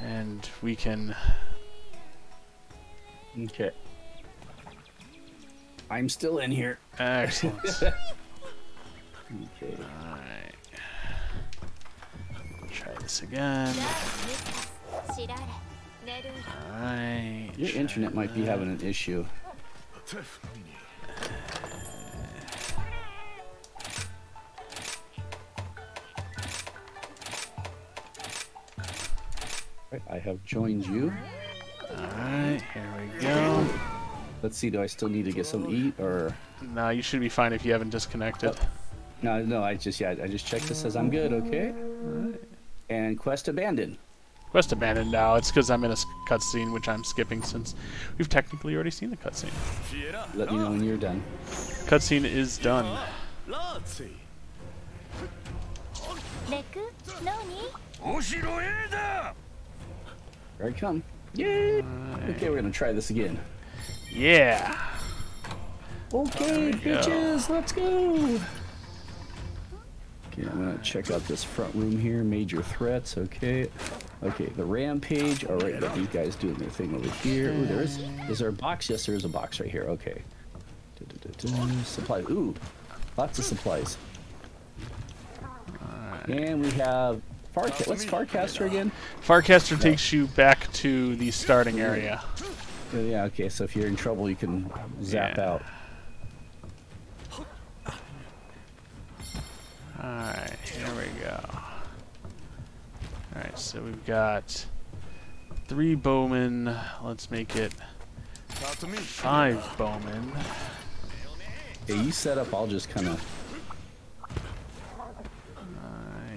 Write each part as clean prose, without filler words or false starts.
And we can... Okay. I'm still in here. Excellent. Okay. Alright. We'll try this again. Alright. Your internet might be having an issue. I have joined you. Alright, here we go. Let's see, do I still need to get some eat, or...? No, you should be fine if you haven't disconnected. Oh. No, I just checked. It says I'm good, okay? Alright. And quest abandoned. Quest abandoned now. It's because I'm in a cutscene, which I'm skipping since we've technically already seen the cutscene. Let me know when you're done. Cutscene is done. Here I come. Yay! Right. Okay, we're gonna try this again. Yeah! Okay, bitches, go. Let's go! Okay, I'm gonna check out this front room here. Major threats, okay. Okay, the rampage. Alright, got these guys doing their thing over here. Ooh, there is. Is there a box? Yes, there is a box right here, okay. Supplies. Ooh, lots of supplies. Right. And we have. What's Farcaster again? Farcaster takes you back to the starting area. Yeah, okay, so if you're in trouble, you can zap out. Alright, here we go. Alright, so we've got 3 bowmen. Let's make it 5 bowmen. Hey, you set up, I'll just kind of...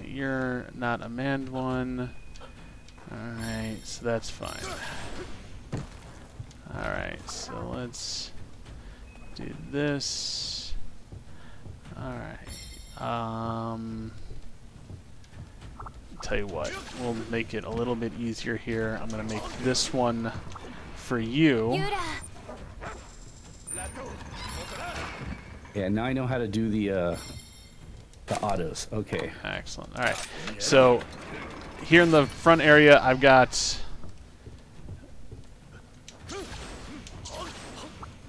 You're not a manned one. Alright, so that's fine. Alright, so let's do this. Alright. Tell you what, we'll make it a little bit easier here. I'm going to make this one for you. Yeah, now I know how to do the autos. Okay. Excellent. All right. So here in the front area, I've got.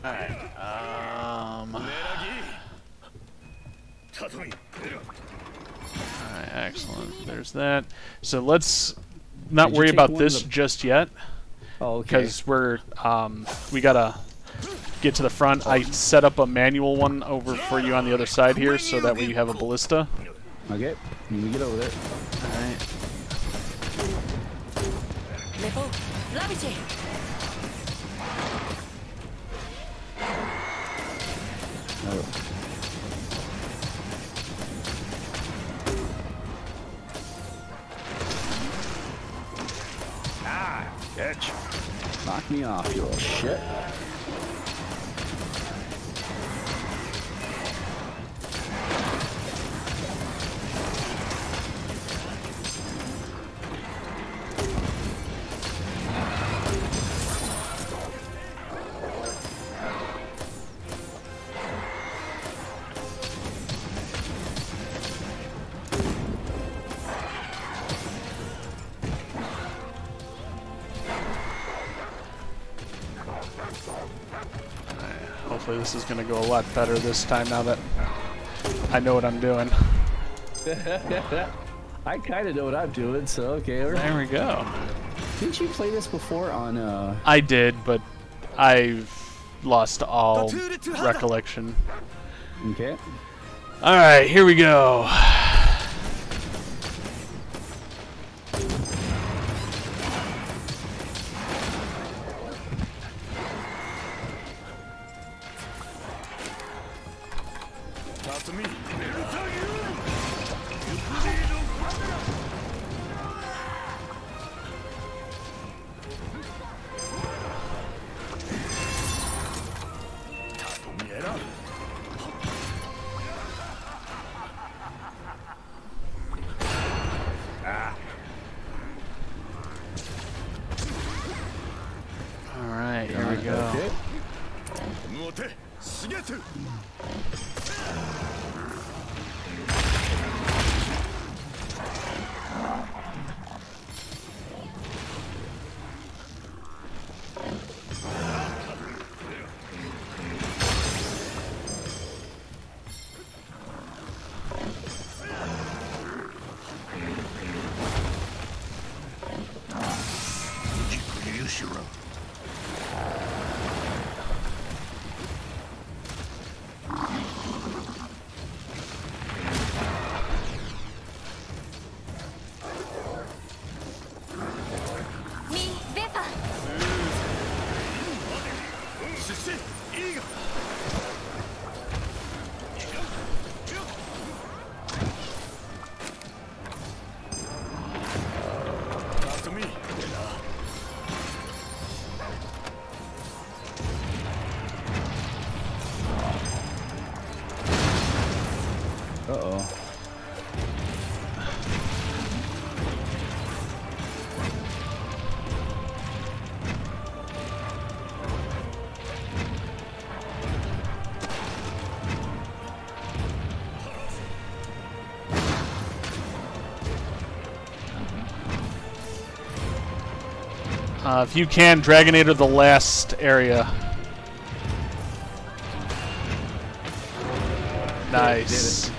All right. All right. Excellent. There's that. So let's not worry about this just yet. Oh, okay. Because we're we gotta get to the front. I set up a manual one over for you on the other side here so that way you have a ballista. Okay, you can get over there. Alright. Oh. Ah, bitch. Knock me off, you little shit. This is going to go a lot better this time now that I know what I'm doing. I kind of know what I'm doing, so okay. There we go. Didn't you play this before on... I did, but I've lost all recollection. Okay. Alright, here we go. If you can, Dragonator the last area. Nice.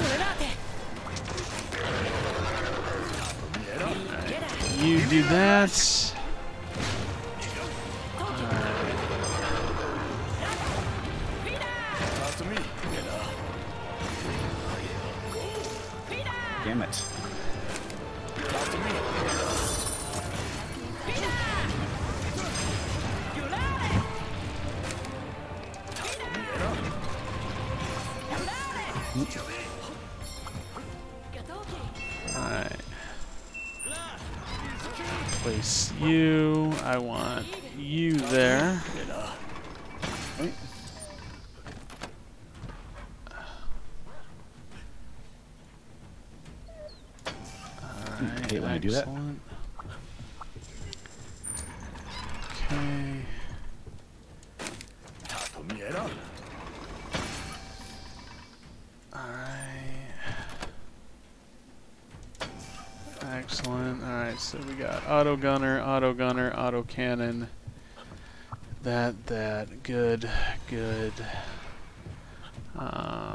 Do that. Damn it. Place you. I want you there. Alright, when I do that. Okay. Excellent. Alright, so we got auto gunner, auto gunner, auto cannon. That. Good, good. Alright,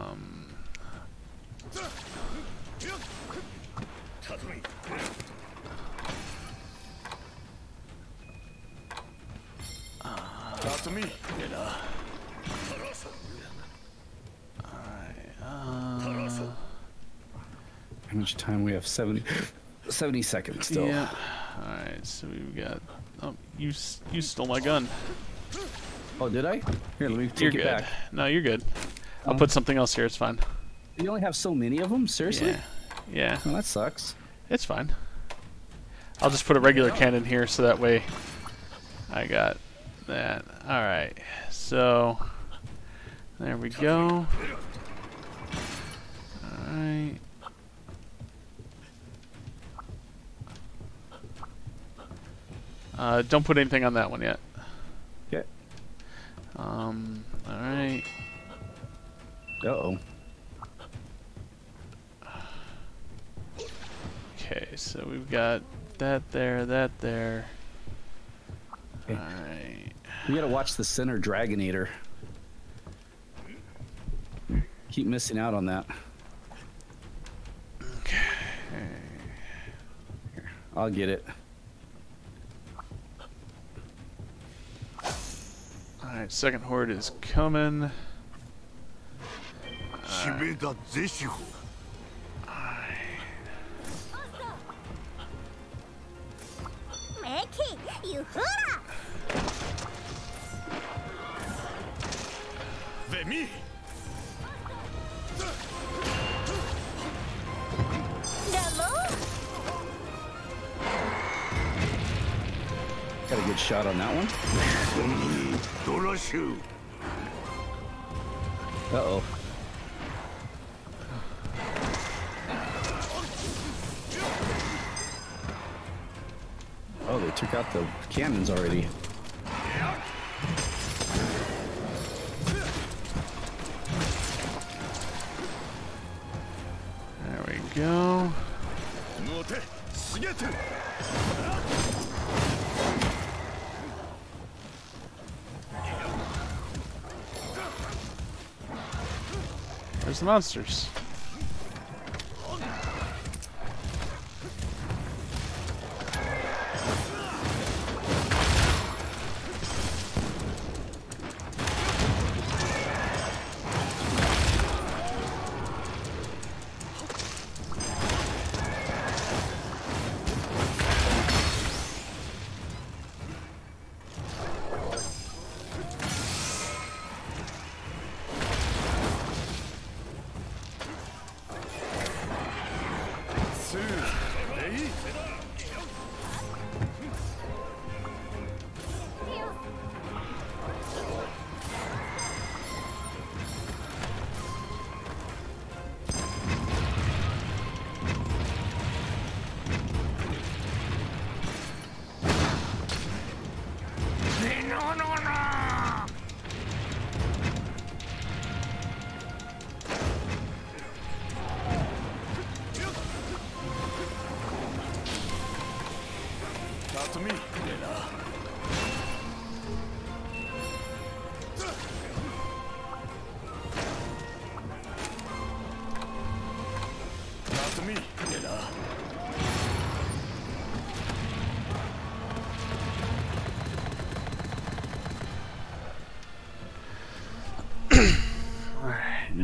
how much time we have? 70 seconds still. Yeah. Alright, so we've got... Oh, you stole my gun. Oh, did I? Here, let me take it back. No, you're good. I'll put something else here, it's fine. You only have so many of them? Seriously? Yeah. Well, that sucks. It's fine. I'll just put a regular cannon here, so that way I got that. Alright, so... There we go. Alright. Don't put anything on that one yet. Okay. Alright. Uh-oh. Okay, so we've got that there, that there. Okay. Alright. We gotta watch the center Dragonator. Keep missing out on that. Okay. Here, I'll get it. Alright, second horde is coming. Alright. Got a good shot on that one. Uh-oh. Oh, they took out the cannons already. There we go. There's the monsters.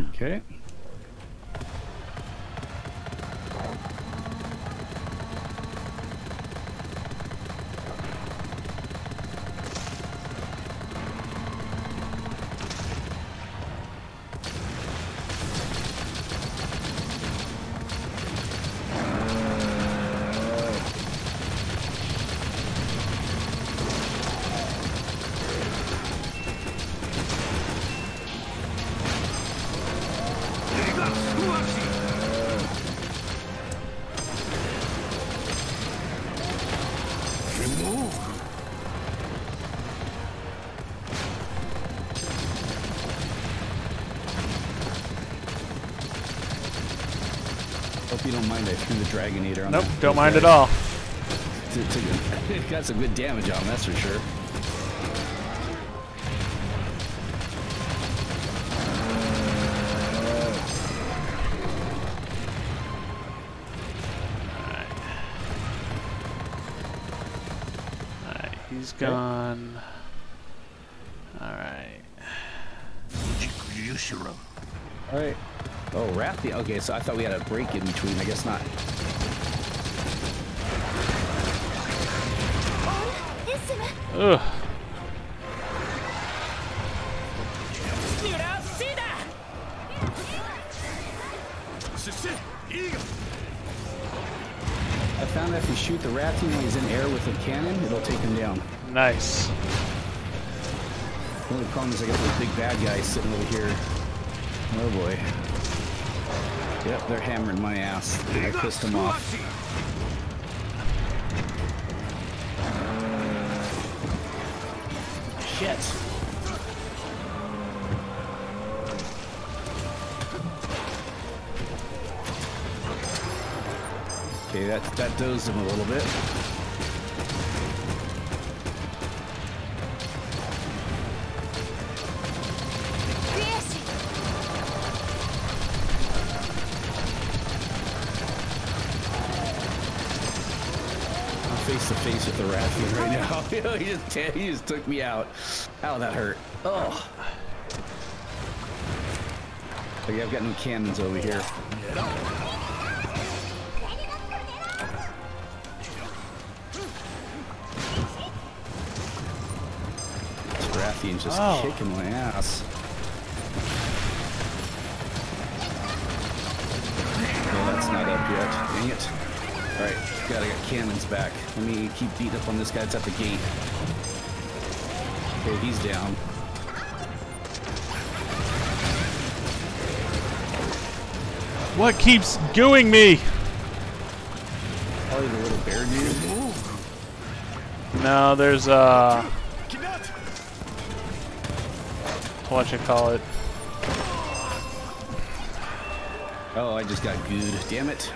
Okay. Hope you don't mind I threw the Dragonator on. Nope, don't mind at all. It got some good damage on him, that's for sure. Alright, he's gone. Alright. Alright. Oh, Rathian. Okay, so I thought we had a break in between. I guess not. Ugh. I found that if you shoot the Rathian when he's in air with a cannon, it'll take him down. Nice. The only problem is I got those big bad guys sitting over here. Oh boy. Yep, they're hammering my ass. I pissed them off. Shit. Okay, that dozed them a little bit. Face with the Rathian right now. he just took me out. Ow, that hurt. Oh. Okay, I've got no cannons over here. This Rathian's just kicking my ass. No, that's not up yet. Dang it. Alright, gotta get cannons back. Let me keep beating up on this guy that's at the gate. Okay, he's down. What keeps gooing me? Probably the little bear dude. No, there's what you call it. Oh, I just got gooed. Damn it.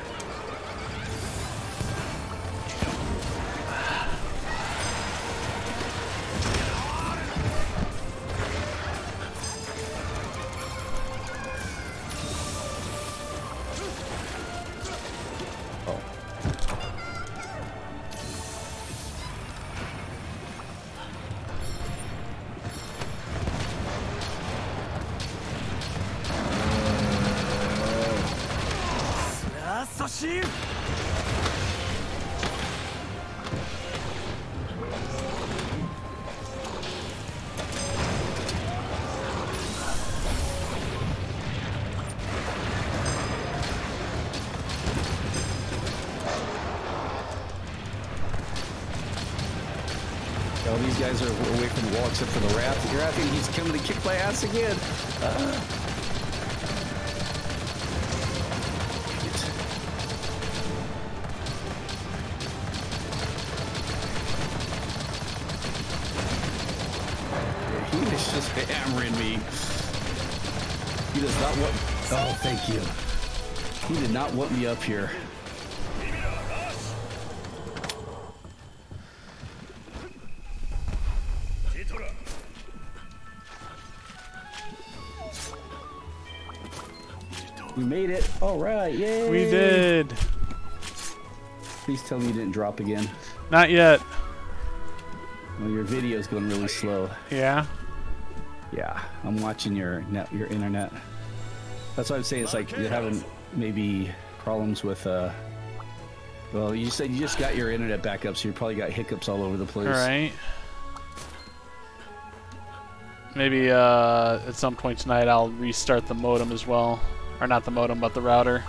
Oh, these guys are away from the wall except for the Rathian. He's coming to kick my ass again. He is just hammering me. He does not want... Oh, thank you. He did not want me up here. We made it. All right. Yay. We did. Please tell me you didn't drop again. Not yet. Well, your video's going really slow. Yeah? Yeah. I'm watching your internet. That's what I'm saying. It's like you're having maybe problems with... well, you said you just got your internet back up, so you probably got hiccups all over the place. All right. Maybe at some point tonight I'll restart the modem as well. Or not the modem, but the router.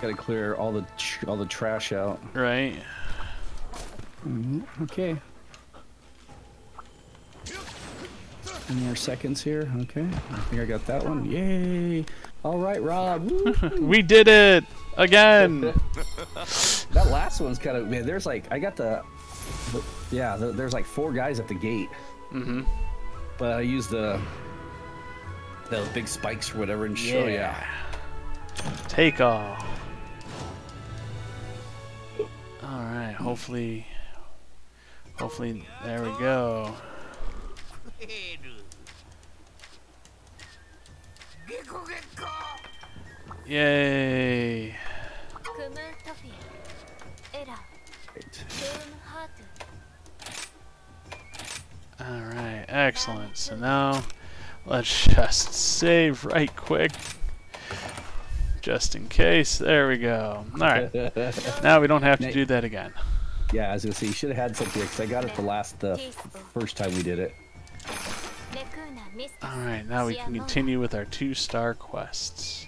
Gotta clear all the trash out. Right. Okay. Any more seconds here? Okay. I think I got that one. Yay! All right, Rob. We did it again. That last one's kind of man. There's like I got the yeah. There's like 4 guys at the gate. Mm-hmm. But I used the big spikes or whatever and show yeah. Take off. All right. Hopefully, there we go. Yay! Alright, excellent. So now, let's just save right quick. Just in case. There we go. Alright. Now we don't have to do that again. Yeah, I was going to say, you should have had something because I got it the first time we did it. Alright, now we can continue with our 2-star quests.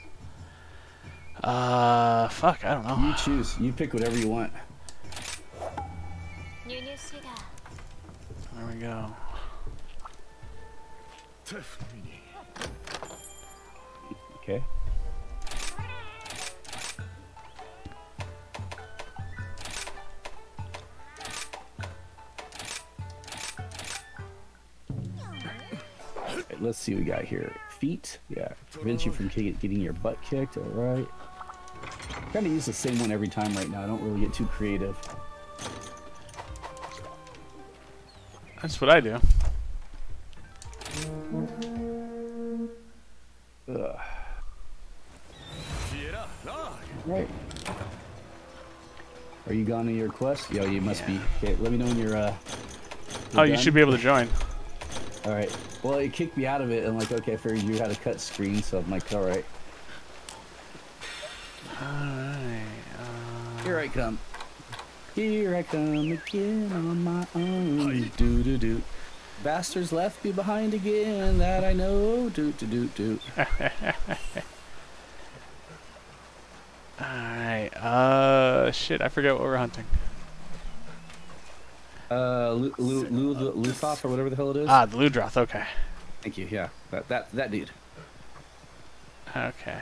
Fuck, I don't know. You choose. You pick whatever you want. There we go. Okay. Let's see what we got here. Feet. Yeah. Prevents you from getting your butt kicked. All right. Kind of use the same one every time right now. I don't really get too creative. That's what I do. Ugh. Right. Are you gone to your quest? Yo, you must be. Okay, let me know when you're. Oh, you should be able to join. All right. Well, it kicked me out of it, and like, okay, I figured you had a cut screen, so I'm like, all right. All right. Here I come. Here I come again on my own. Do do do. Bastards left me behind again. That I know. Do do do do. All right. Shit, I forgot what we're hunting. Ludroth or whatever the hell it is. Ah, the Ludroth. Okay. Thank you. Yeah, that dude. Okay.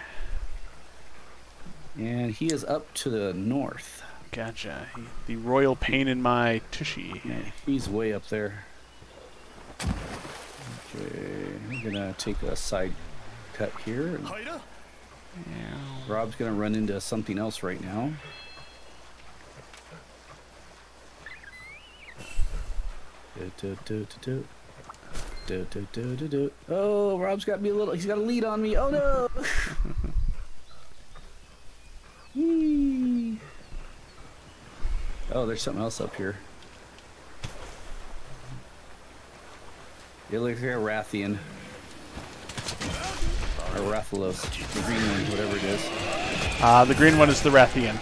And he is up to the north. Gotcha. The royal pain in my tushy. Yeah, he's way up there. Okay, I'm gonna take a side cut here. And Rob's gonna run into something else right now. Oh, Rob's got me a little. He's got a lead on me. Oh no! Oh, there's something else up here. It looks like a Rathian or Rathalos. The green one, whatever it is. The green one is the Rathian.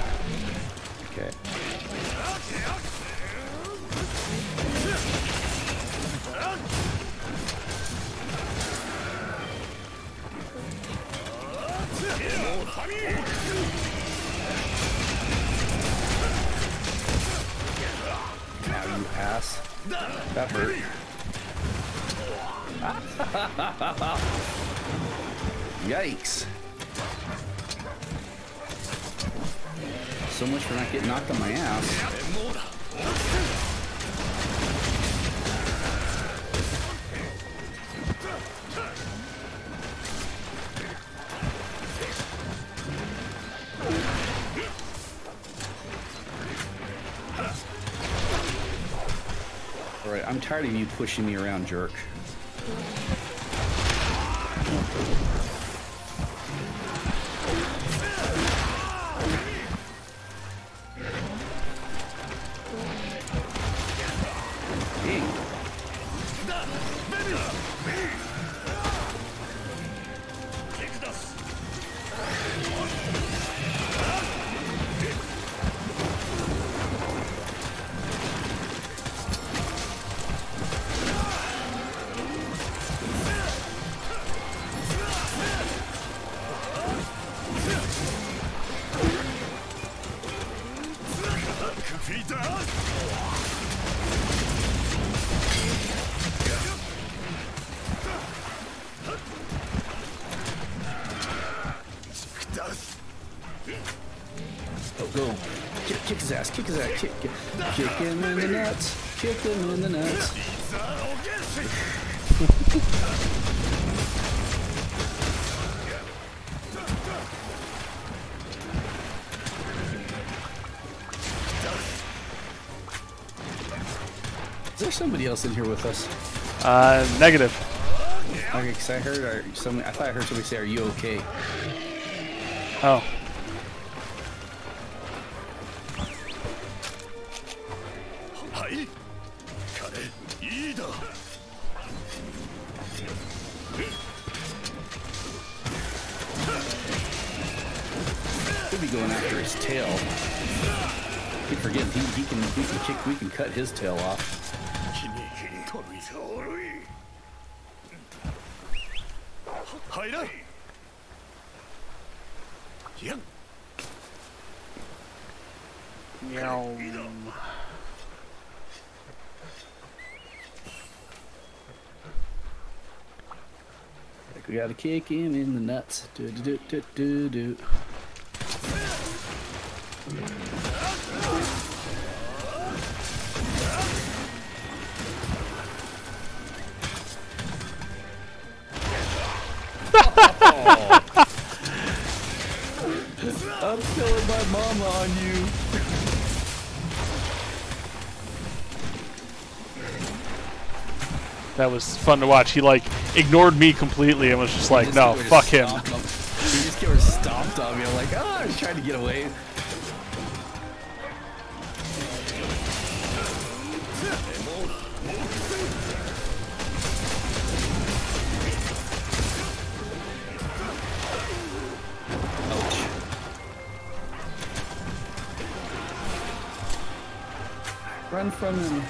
Okay. Ass. That hurt. Yikes. So much for not getting knocked on my ass. I'm tired of you pushing me around, jerk. Kick his ass, kick him in the nuts, kick him in the nuts. Is there somebody else in here with us? Negative. Okay, because I heard I thought I heard somebody say, "Are you okay?" Oh. We can cut his tail off. We gotta kick him in the nuts. Do do do do do. That was fun to watch. He like ignored me completely and was just like, "No, fuck him." He just got stomped on me. I'm like, "Oh, I was trying to get away." Ouch. Run from him.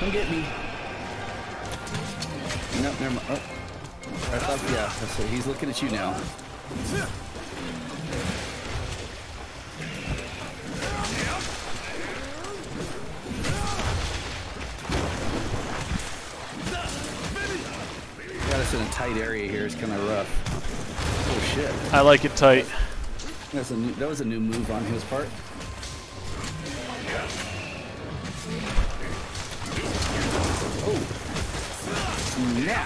Come get me. Nope, never mind. Oh. I thought, yeah, that's it. He's looking at you now. Got us in a tight area here. It's kind of rough. Oh, shit. I like it tight. That was a new move on his part. Now.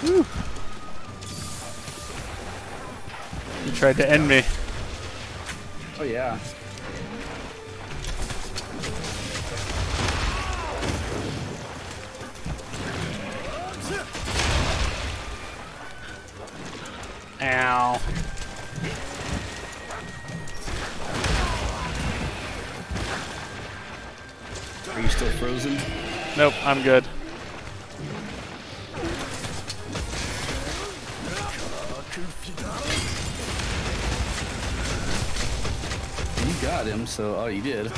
Whew. You tried to end me. Oh yeah. Ow. Are you still frozen? Nope, I'm good. You got him, so all you did.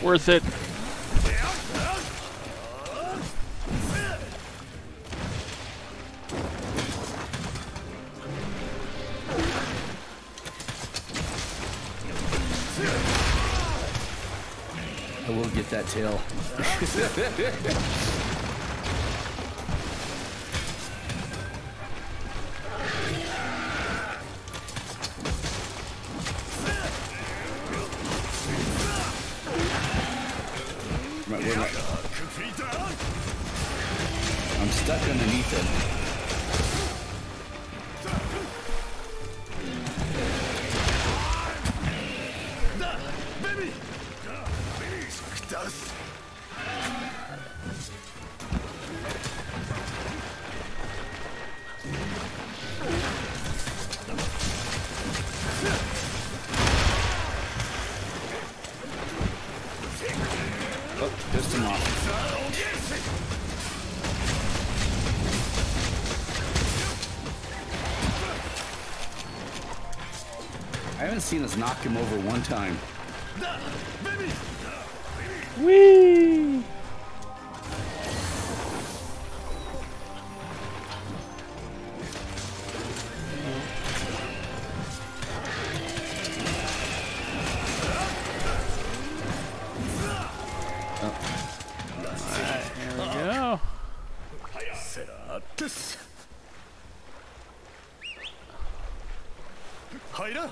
Worth it. I will get that tail. I'm stuck underneath it. Oh, pissed him off. I haven't seen us knock him over one time. Whee! Oh. There we go. Hide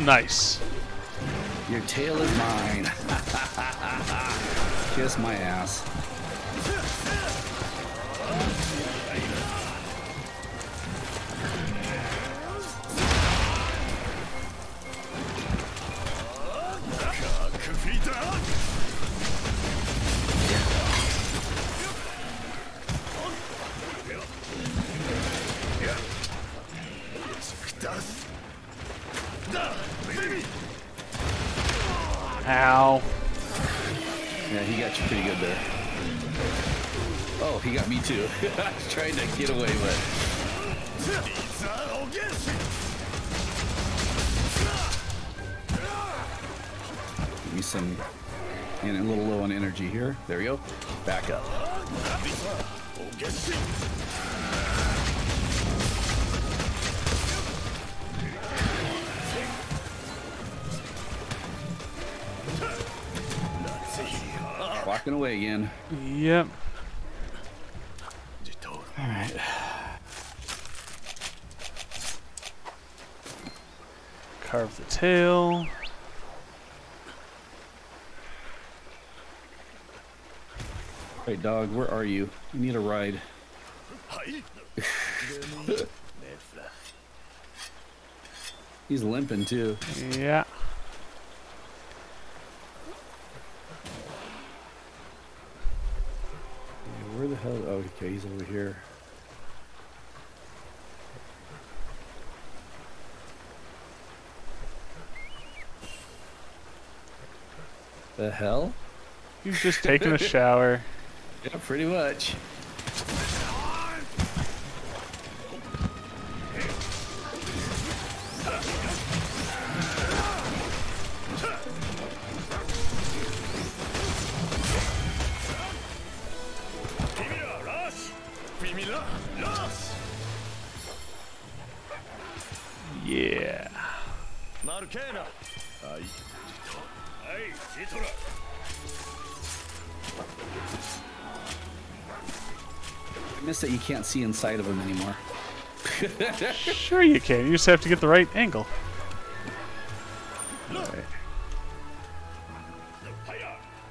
Nice. Your tail is mine. Kiss my ass. Ow. Yeah, he got you pretty good there. Oh, he got me too. I was trying to get away with it. Give me some, and a little low on energy here. There we go. Back up. Walking away again. Yep. All right. Carve the tail. Hey dog, where are you? You need a ride. He's limping too. Yeah. Where the hell? Oh, okay, he's over here. The hell? He's just taking a shower. Yeah, pretty much. Yeah. I miss that you can't see inside of him anymore. Sure you can. You just have to get the right angle. Okay.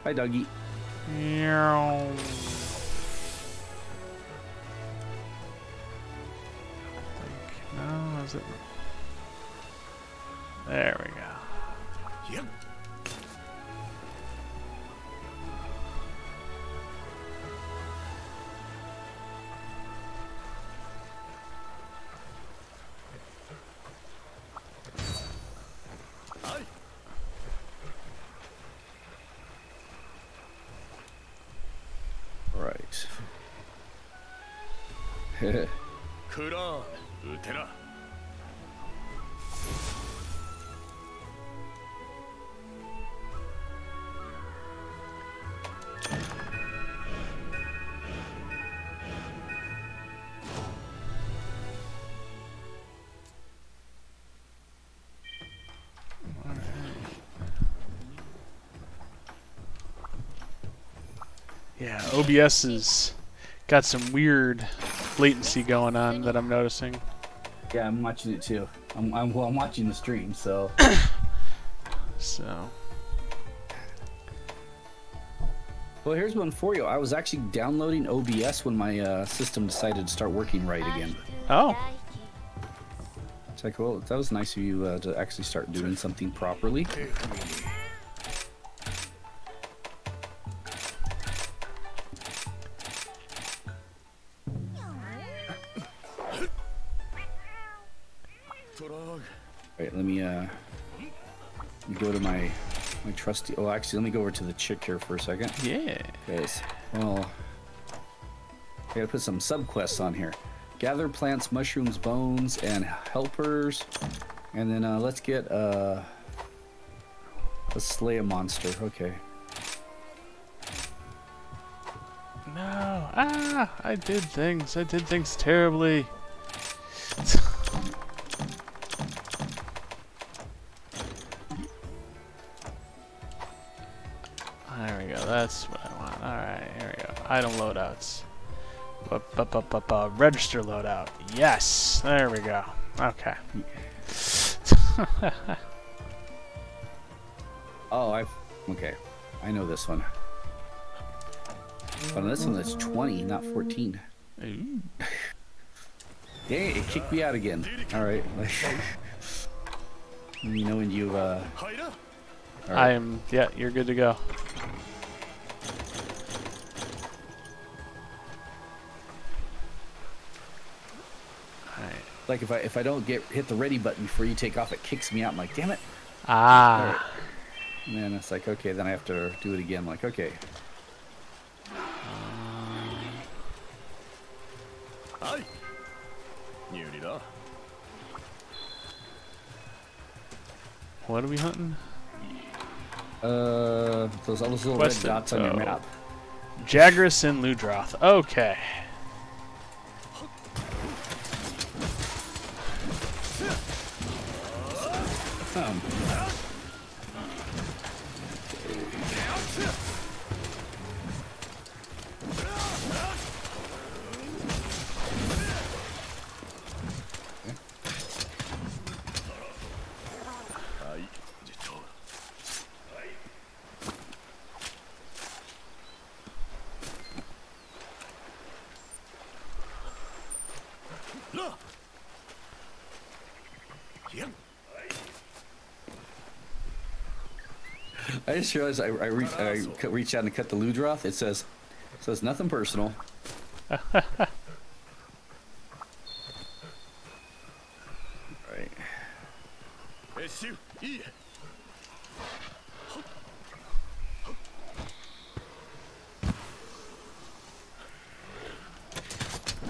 Hi, doggy. Meow. No, is it? There we go. Yep. All right. Heh. Yeah, OBS has got some weird latency going on that I'm noticing. Yeah, I'm watching it too. I'm watching the stream, so. Well, here's one for you. I was actually downloading OBS when my system decided to start working right again. Oh. It's like, well, that was nice of you to actually start doing something properly. Alright, let me go to my trusty. Oh, actually, let me go over to the chick here for a second. Yeah. Guys, well, I gotta put some subquests on here. Gather plants, mushrooms, bones, and helpers. And then let's get let's slay a monster. Okay. No. Ah, I did things. I did things terribly. That's what I want. Alright, here we go. Item loadouts. Register loadout. Yes! There we go. Okay. Oh, okay. I know this one. But on this one, that's 20, not 14. Ooh. Yeah, it kicked me out again. Alright. You know when you, right. Yeah, you're good to go. Like if I don't hit the ready button before you take off, it kicks me out. I'm like, damn it. Ah. Right. And then it's like, okay, then I have to do it again. I'm like, okay. What are we hunting? Those all those little red dots on your map. Jagras and Ludroth. Okay. I just realized I reached out and cut the Ludroth. It says nothing personal. All right.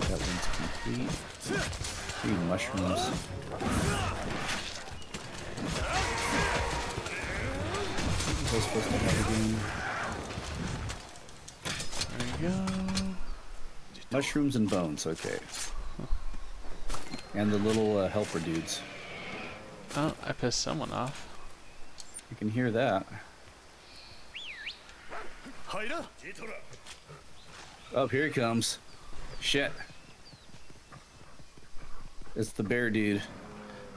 That one's complete. Three mushrooms. There we go. Mushrooms and bones, okay. And the little helper dudes. Oh, I pissed someone off. You can hear that. Oh, here he comes. Shit. It's the bear dude.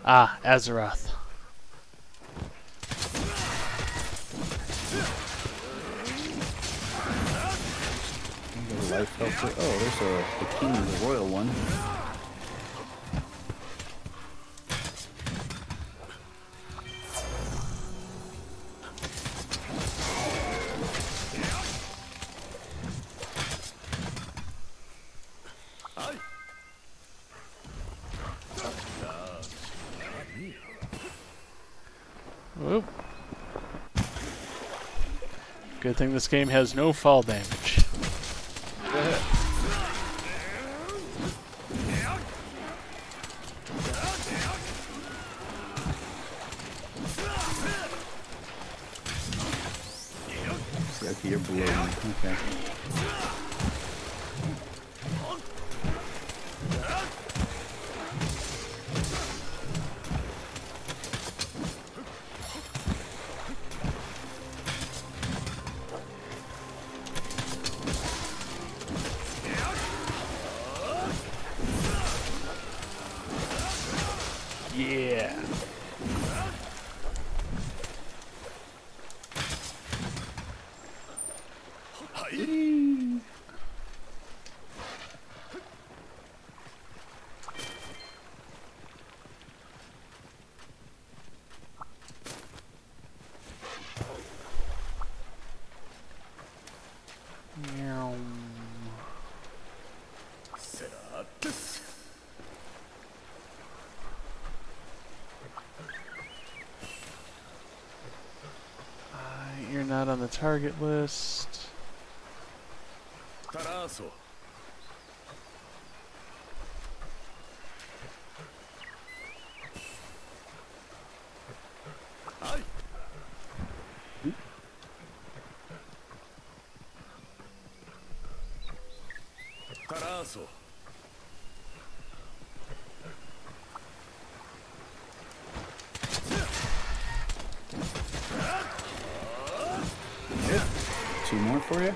Ah, Azeroth. Life helper. Oh, there's the king of the royal one. Whoop. Good thing this game has no fall damage. Okay. You're not on the target list. Two more for you?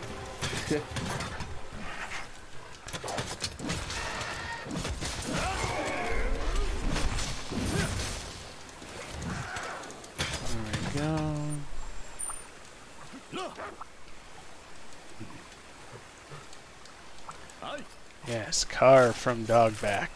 Car from Dogback.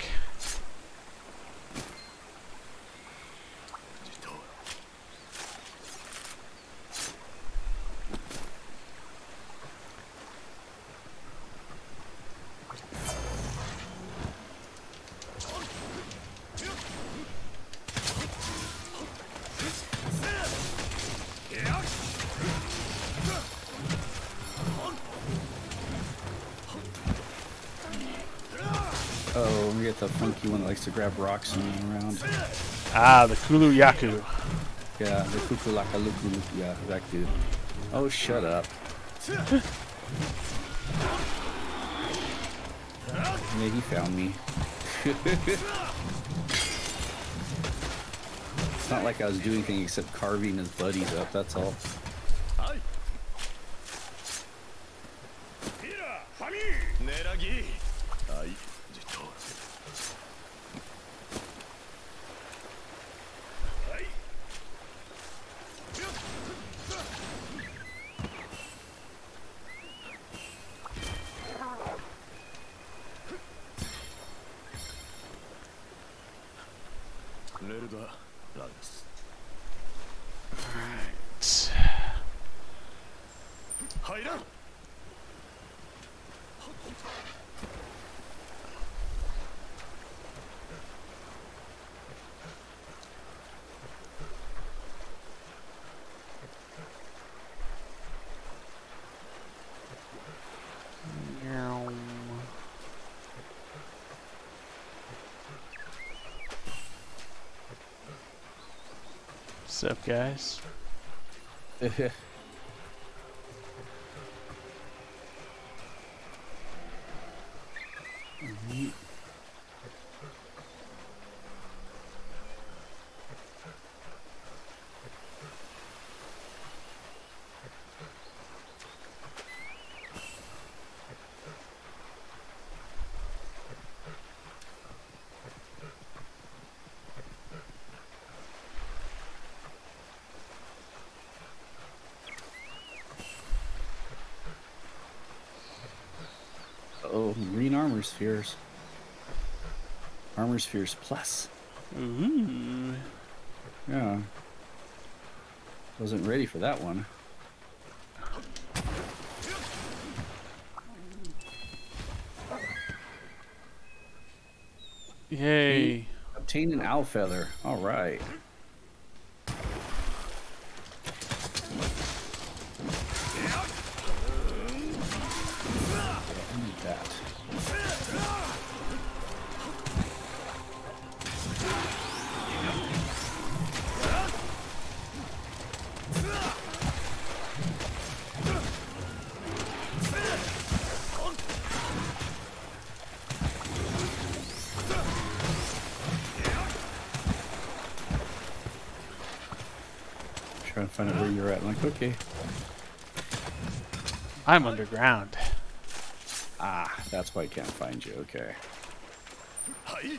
The funky one that likes to grab rocks and run around. Ah, the Kulu-Ya-Ku. Yeah, the Kulu-Ya-Ku. Yeah, that dude. Oh, shut up. Yeah, he found me. It's not like I was doing anything except carving his buddies up, that's all. What's up, guys? Green armor spheres. Armor spheres plus. Mm-hmm. Yeah. Wasn't ready for that one. Yay. Obtained an owl feather. All right. Find out where you're at. I'm like, okay. I'm underground. Ah, that's why I can't find you. Okay. Hi.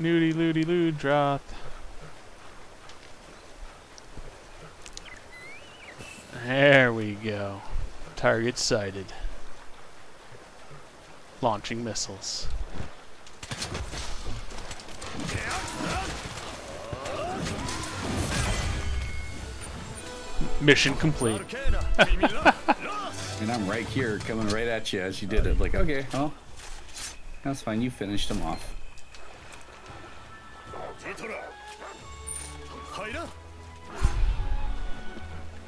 Nudie Ludie Ludroth. There we go. Target sighted. Launching missiles. Mission complete. And I'm right here coming right at you as you did it. Like, okay, well, that's fine. You finished him off.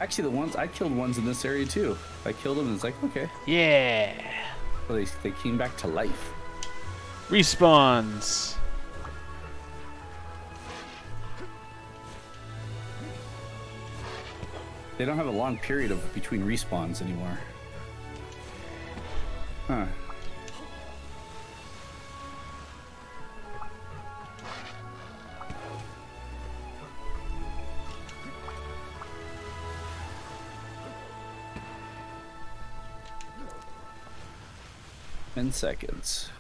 Actually, the ones I killed ones in this area too. I killed them and it's like, okay. Yeah. Well, they came back to life. Respawns. They don't have a long period of between respawns anymore. Huh. In seconds.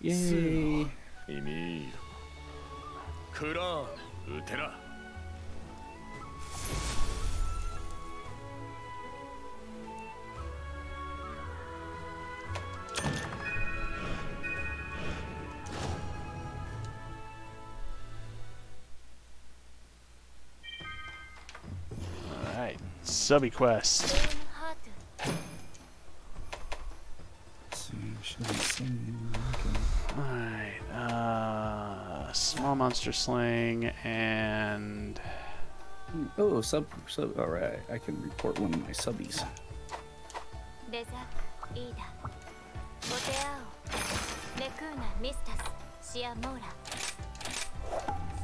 Yay! Alright, subby quest. Alright, small monster sling and... Oh, sub, alright, I can report one of my subbies.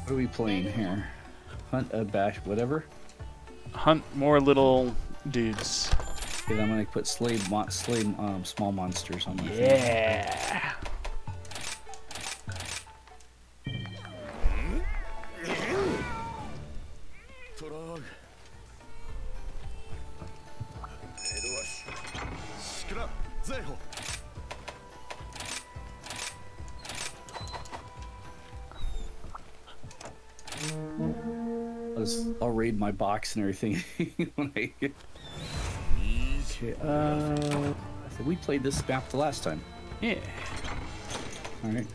What are we playing here? Hunt a bash, whatever? Hunt more little dudes. Okay, I'm gonna put slay small monsters on my thing. Yeah! I'll raid my box and everything when I get... Okay, so we played this map the last time. Yeah. Alright.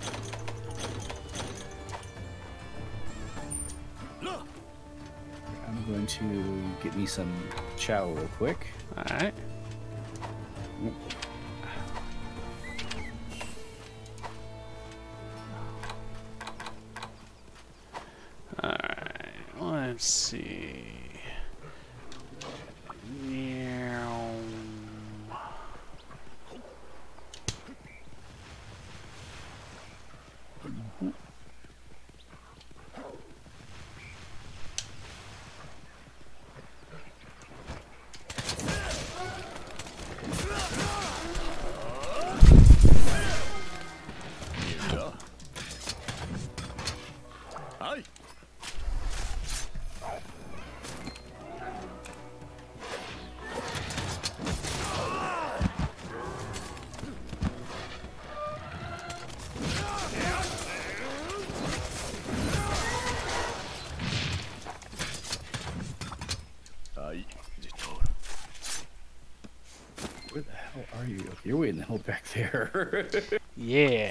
I'm going to get me some chow real quick. Alright. Alright, let's see. You're way in the hell back there. Yeah.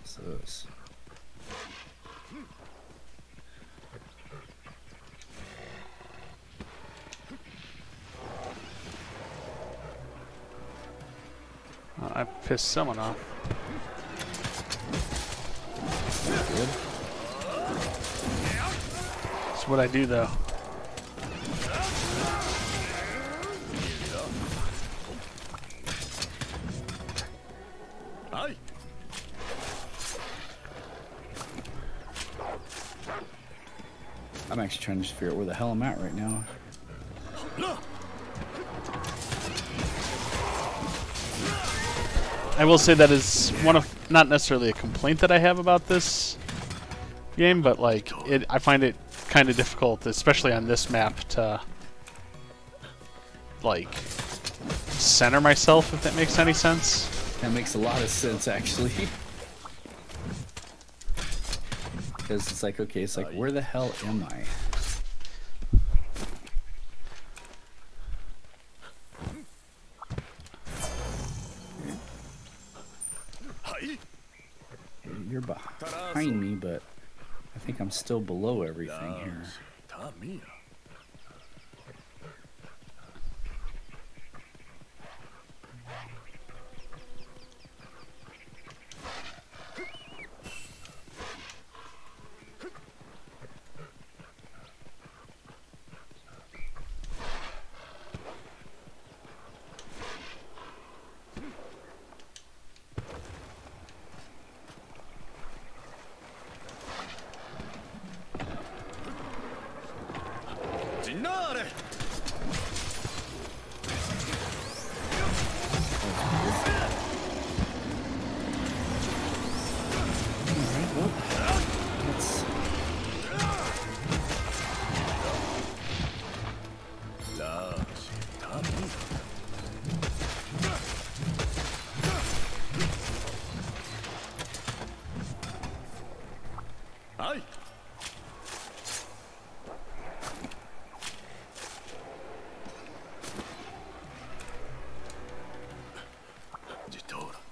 What's this? Oh, I pissed someone off. That's what I do though. I'm actually trying to just figure out where the hell I'm at right now. I will say that is one of, not necessarily a complaint that I have about this game, but like, I find it kind of difficult, especially on this map, to like center myself, if that makes any sense. That makes a lot of sense, actually. Because it's like, okay, it's like, where the hell am I? You're behind me, but I think I'm still below everything here.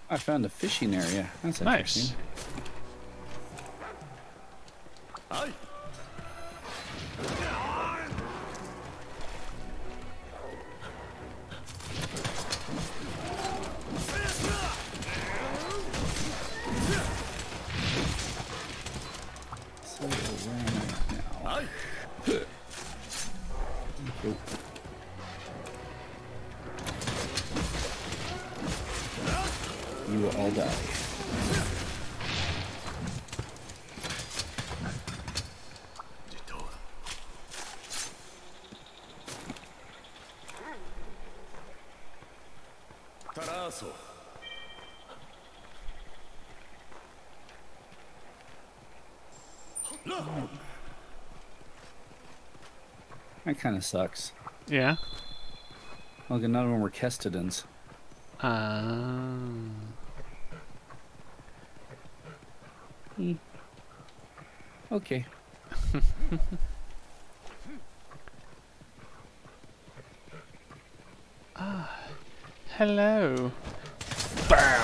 I found a fishing area. That's nice. That kind of sucks. Yeah. Look, another one were Kestadins. Okay. Ah. Hello. Bow.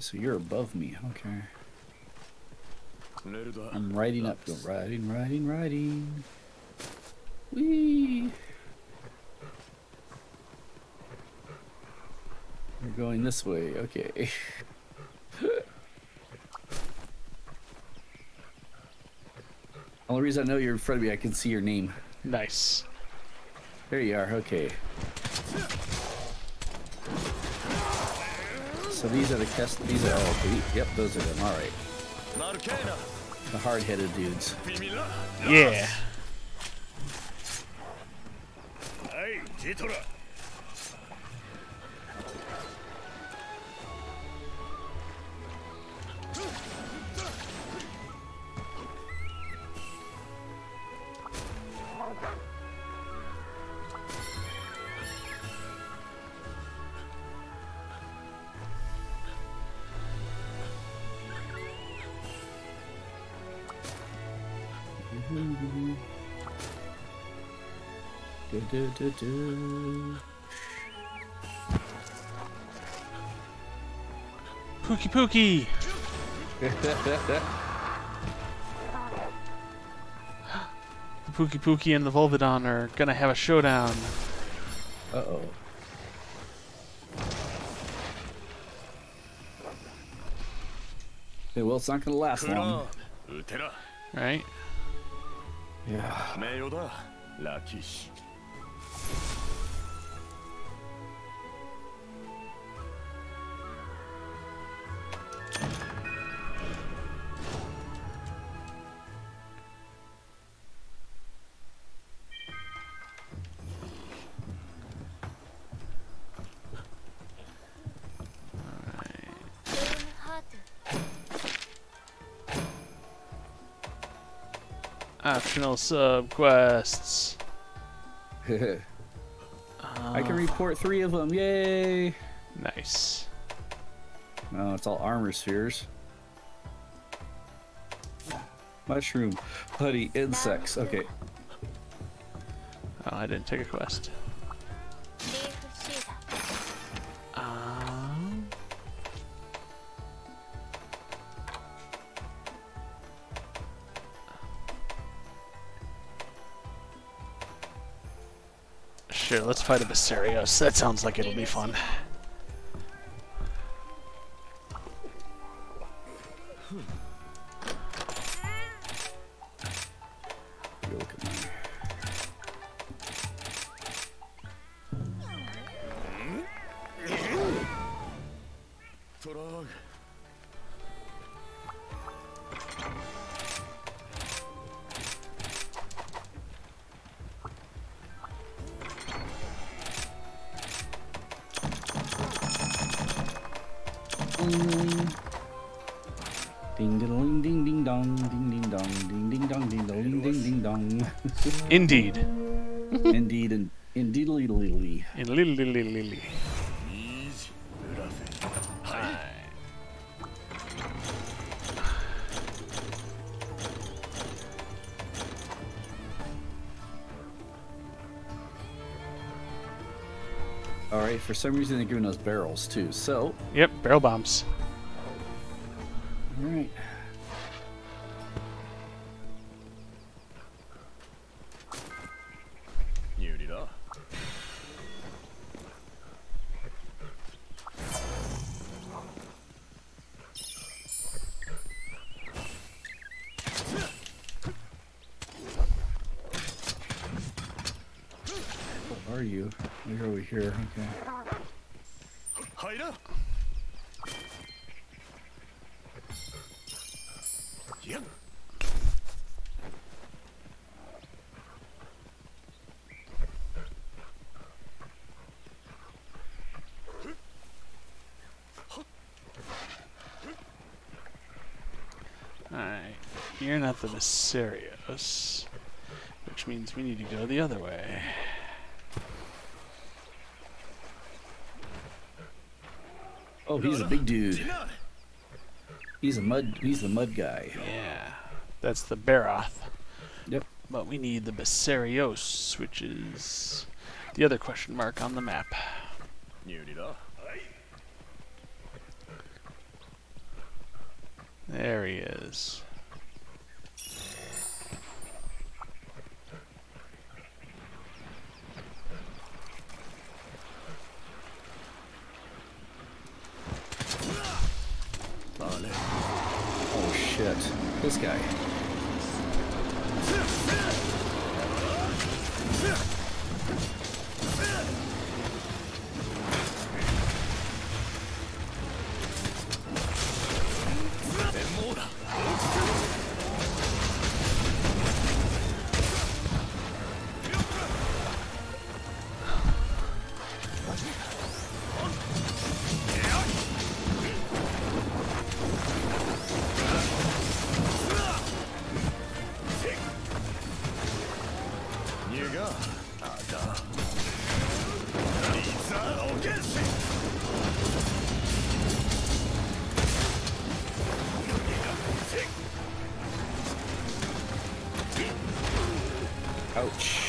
So you're above me, okay. I'm riding up, go riding, riding, riding. Whee! You're going this way, okay. The only reason I know you're in front of me, I can see your name. Nice. There you are, okay. So these are the these are all, yep, those are them, alright. The hard-headed dudes. Yeah. Pookie Pookie! The Pookie Pookie and the Volvidon are gonna have a showdown. Uh-oh. Hey, well, it's not gonna last long. Right? Yeah. Optional subquests. I can report 3 of them. Yay! Nice. No, it's all armor spheres. Mushroom, putty, insects. Okay. Oh, I didn't take a quest. Sure, let's fight a Basarios. That sounds like it'll be fun. Indeed. Indeed and indeed lily. In lily. Alright, for some reason they're giving us barrels too, so. Yep, barrel bombs. Alright. You're not the Viserios, which means we need to go the other way. Oh, he's a big dude. He's the mud guy. Yeah, that's the Baroth. Yep. But we need the Basarios, which is the other question mark on the map. There he is. This guy. Ouch.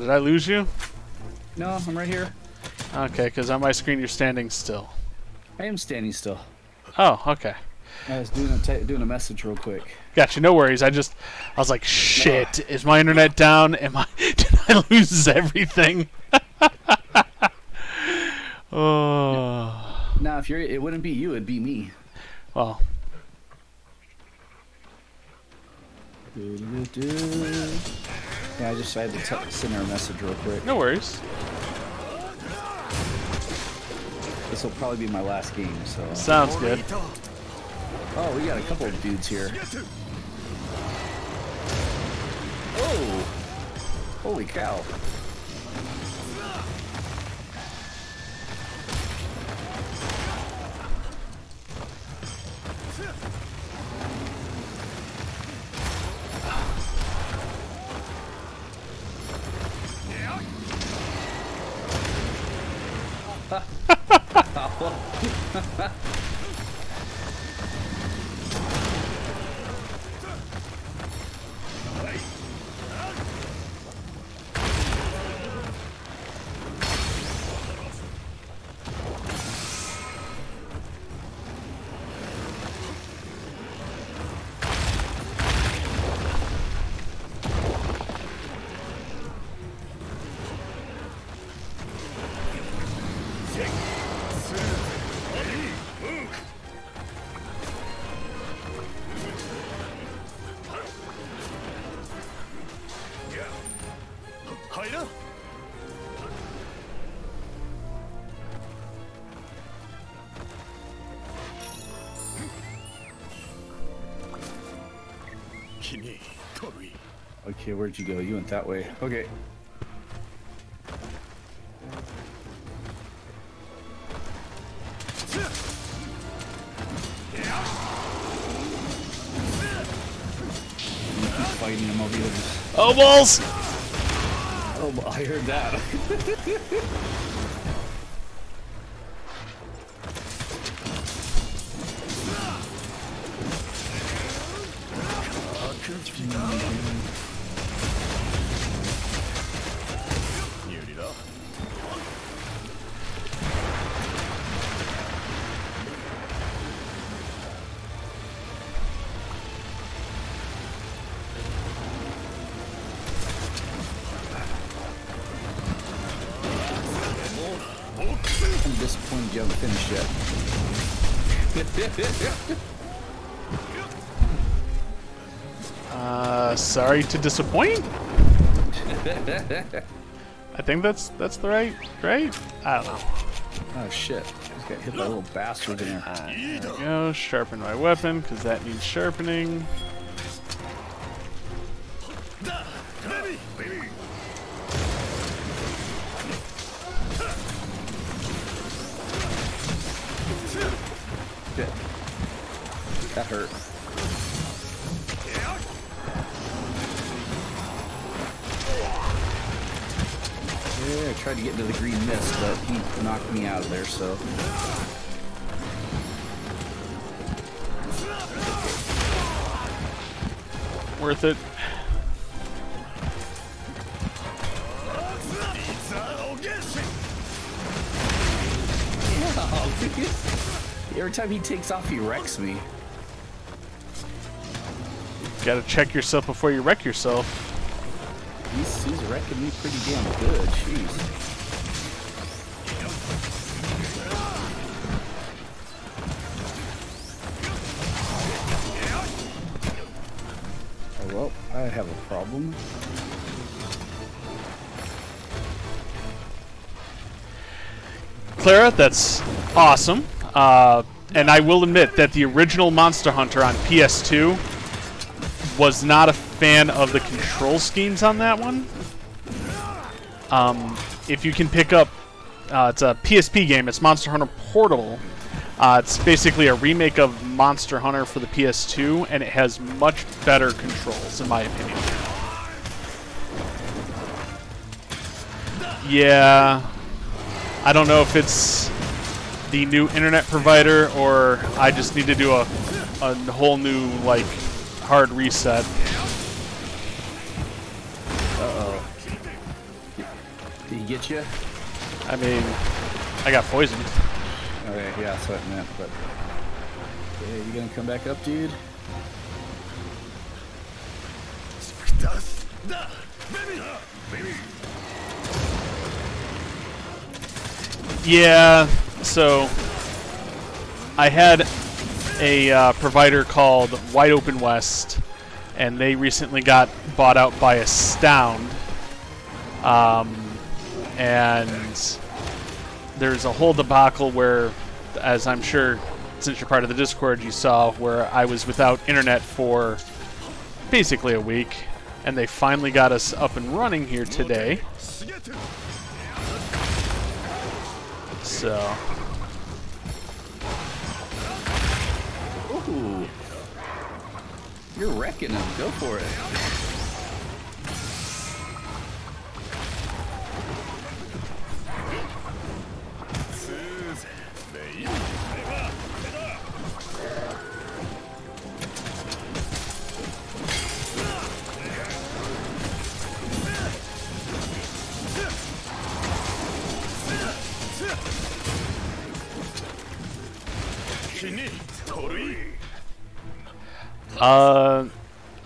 Did I lose you? No, I'm right here. Okay, because on my screen you're standing still. I am standing still. Oh, okay. I was doing a message real quick. Gotcha, no worries. I was like, shit, is my internet down? Did I lose everything? Oh. Now, if it wouldn't be you, it'd be me. Well. Yeah, I just had to send her a message real quick. No worries. This will probably be my last game, so... Sounds good. Oh, we got a couple of dudes here. Oh! Holy cow. Okay, where'd you go? You went that way. Okay. Fighting him over here. Oh, balls! Oh, I heard that. Sorry to disappoint. I think that's the right? I don't know. Oh shit! Just got hit by a little bastard in there. There we go. Sharpen my weapon, cause that needs sharpening. That hurt. Yeah, I tried to get into the green mist, but he knocked me out of there, so... Worth it. Every time he takes off, he wrecks me. Gotta check yourself before you wreck yourself. he's wrecking me pretty damn good. Jeez. Well, I have a problem. Clara, that's awesome. And I will admit that the original Monster Hunter on PS2 was not a fan of the control schemes on that one. If you can pick up... it's a PSP game. It's Monster Hunter Portable. It's basically a remake of Monster Hunter for the PS2, and it has much better controls, in my opinion. Yeah, I don't know if it's the new internet provider or I just need to do a whole new, like, hard reset. Uh-oh. Did he get you? I mean, I got poisoned. Okay, yeah, that's what it meant, but... Yeah, you gonna come back up, dude? Yeah, so... I had a provider called Wide Open West, and they recently got bought out by Astound. And... There's a whole debacle where, as I'm sure, since you're part of the Discord, you saw where I was without internet for basically a week, and they finally got us up and running here today. So... Ooh. You're wrecking them. Go for it.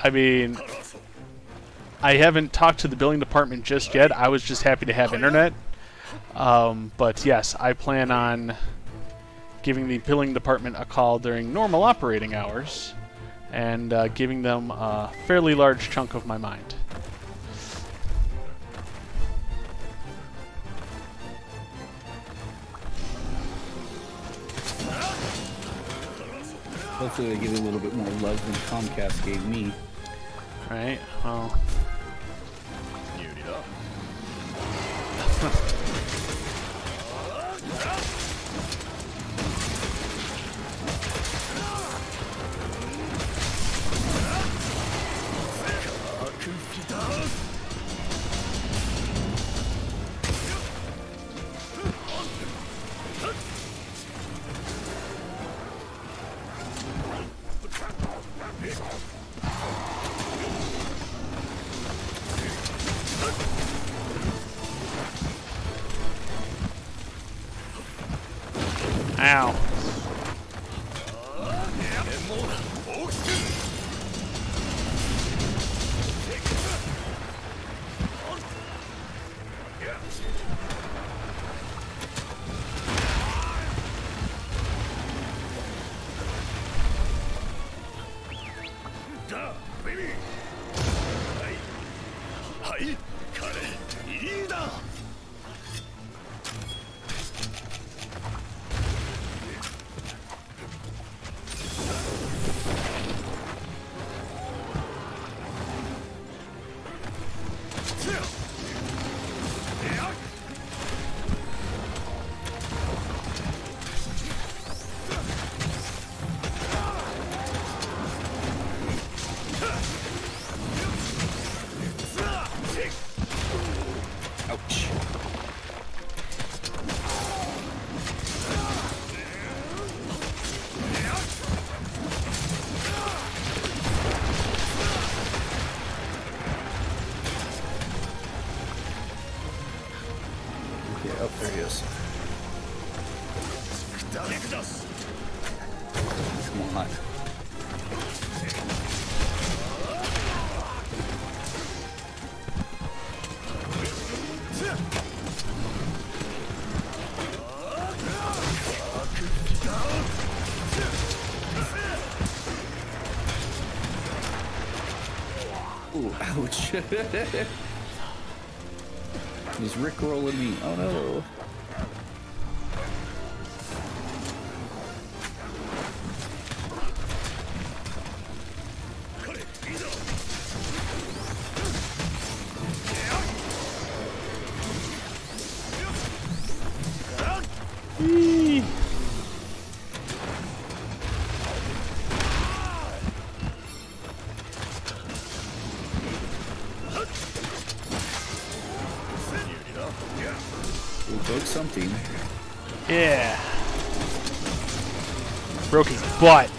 I mean, I haven't talked to the billing department just yet. I was just happy to have internet. But yes, I plan on giving the billing department a call during normal operating hours and giving them a fairly large chunk of my mind. Hopefully they give it a little bit more love than Comcast gave me. Right, well... Ow. Ooh, ouch. He's rickrolling me. Oh no. Broke his butt.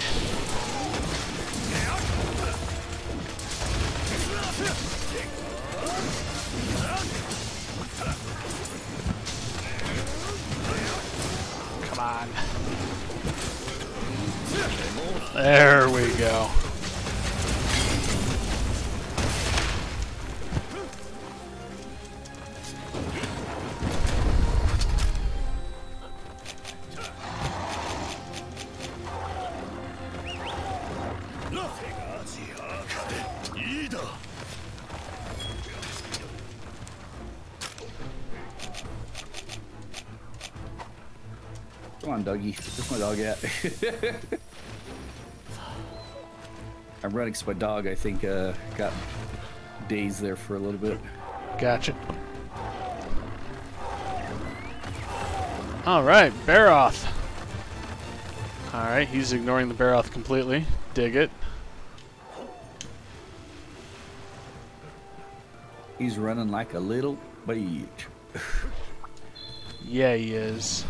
Come on. There we go. Doggy, where's my dog at? I'm running because my dog, I think, got dazed there for a little bit. Gotcha. All right, Baroth. All right, he's ignoring the Baroth completely. Dig it. He's running like a little bitch. Yeah, he is.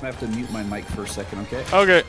I have to mute my mic for a second, okay? Okay.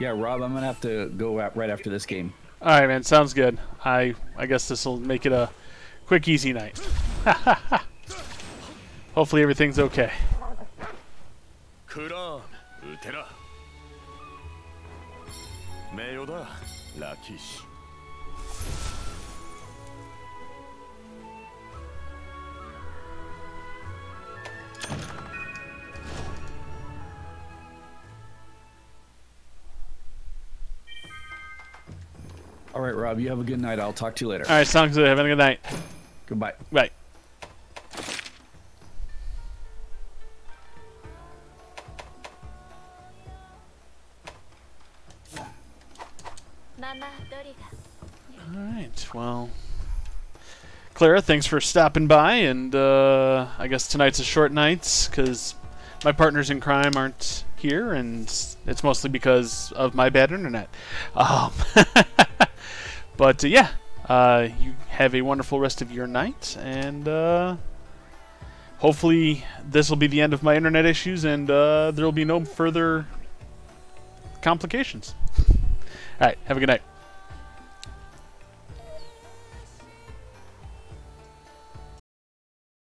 Yeah, Rob, I'm gonna have to go out right after this game. All right, man, sounds good. I guess this will make it a quick, easy night. Hopefully everything's okay. All right, Rob, you have a good night. I'll talk to you later. All right, sounds good. Have a good night. Goodbye. Bye. All right, well, Clara, thanks for stopping by, and I guess tonight's a short night because my partners in crime aren't here, and it's mostly because of my bad internet. But yeah, you have a wonderful rest of your night, and hopefully this will be the end of my internet issues, and there will be no further complications. All right, have a good night.